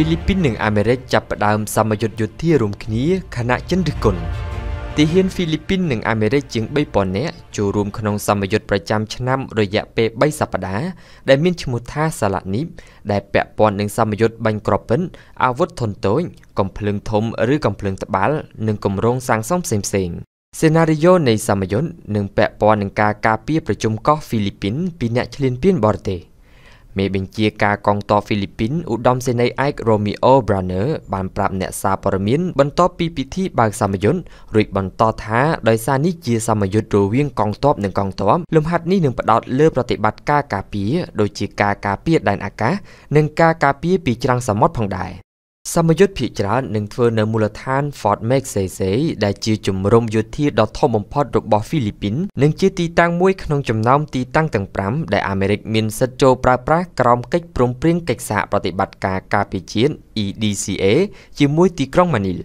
ฟิลิปปินส์หนึ่งอเมริกจับประดามสมยศยุทธที่รุมขี้ขณะเช่นดึกก่อนที่เห็นฟิลิปปินส์หนึ่งอเมริกจึงใบปอนเนะจูรุมขนมสมยศประจำชนะระยะเปใบสัปดาห์ได้มินชมุท่าสละนิบได้แปะปอนหนึ่งสมยศบังกรอบเป็นอาวุธทนโต้กำเพลิงทมหรือกำเพลิงตะบัลหนึ่งกำรงสร้างซ่อมเสียงเซนาริโอในสมยศหนึ่งแปะปอนหนึ่งกากาเปียประจุมก็ฟิลิปปินส์ปีนัชลินปินบอร์เตเมเบนเจียกากองต่อฟิลิปปินส์อุดมเซนัยไอโรมิโอบราเนอร์บานปราบเนซาปรมินบรรทบปีพิธีบางสมยศริบบรรทบท้าโดยซานิเจียสมยศรูวิ่งกองทัพหนึ่งกองทัพลมหัดนี้หนึ่งประดอดเลือปฏิบัติกากาเปียโดยจีกากาเปียดันอากาหนึ่งกากาเปียปีจรังสมอดพังได้สมยศพิจารณาหนึ่งเฟอร์เนอร์มูลธานฟอร์ดแม็กเซเซได้จีจุ่มรมยุทธที่ดอททอมพอดรบบอฟิลิปปินส์หนึ่งจีตีตั้งมวยขนมจำนำตีตั้งต่างปรำได้อเมริกมินสโจปราปรากรอมเก็กปรุงเปลี่ยนเก็กสะปฏิบัติการกาปิเชียน EDCA จีมวยตีกล้องมานิล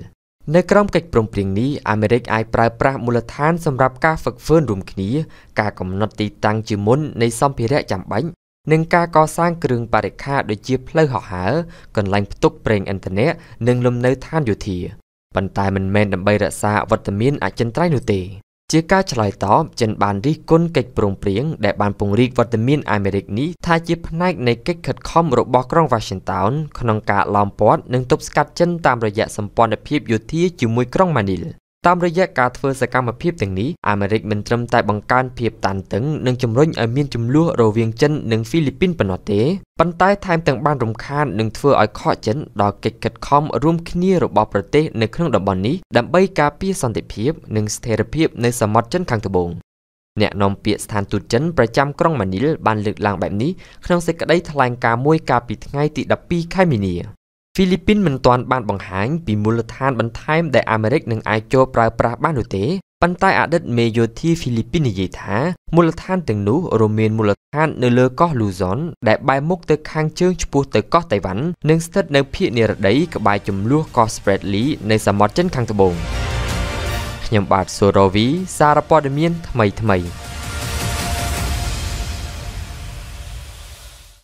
ในกล้องเก็กปรุงเปลี่ยนนี้อเมริกไอปราปรามูลธานสำหรับการฝึกเฟิร์นรุมขีการกำหนดตีตั้งจีมุนในซ้อมพิเรจำบังหนึ่งการก่อสร้างกรึงปาริคาโดยเจี๊ยบเล่หอกหาก่อนลังตุกเปล่งอินเทอร์เน็ตหนึ่งลมเนื้อท่านอยู่ทีปันตายมันแมนดับใบระซาวัตมินอาจจันไตรหนุตีเจี๊ยก้าฉลายตอบจันบานรีก้นเก็กปรุงเปลี่ยนแดดบานปรุงรีวัตมินอเมริกนี้ทายเจี๊ยบนักในเก็กขัดคอมรบบกรองวาชิงตันขนองกาลอมปอดหนึ่งตุบสกัดจันตามระยะสัมปอนอภิบอยู่ที่จิมวยกรองมานิลตามระยะการเฟอร์สกรรมเพียบอย่างนี้อเมริกมันจำใจบังการเพียบตันตึงหนึ่งจำร้อยอเมียนจำลัวโรเวียงจันหนึ่งฟิลิปปินส์ปนอเตปันใต้ไทม์ต่างบ้านรำคาญหนึ่งเฟอร์ไอคอจันดอกเก็กเก็ดคอมร่วมขี้นี่รบบอประเทศในเครื่องดับบอลนี้ดับใบกาปีสันติเพียบหนึ่งสเตอร์เพียบในสมอจันคังตะบงเนี่ยนอมเปียสถานตุจันประจำกล้องมันนี้บานลึกลางแบบนี้ขนมเสกได้ทลายการมวยกาปิดง่ายติดับปีไขมินีฟิลิปปินส์มันตอนบ้านบังหางปีมูลธานบันไทม์ได้อเมริกหนึ่งไอโจปลายปราบ้านอุเตปันใต้อาดัตเมโยที่ฟิลิปปินส์ยิ่งท้ามูลธานตึงนู้โรเมียนมูลธานเนเลอก็ลูซอนได้ใบมุกเตอคางเชิงชูปูเตอก็ไต้หวันหนึ่งสเตทในพิเนรดายกับใบจุ่มลูกก็สเปรดลีในสมอจันคังตะบงยมบาดโซโรวีซาราปอดเมียนทำไม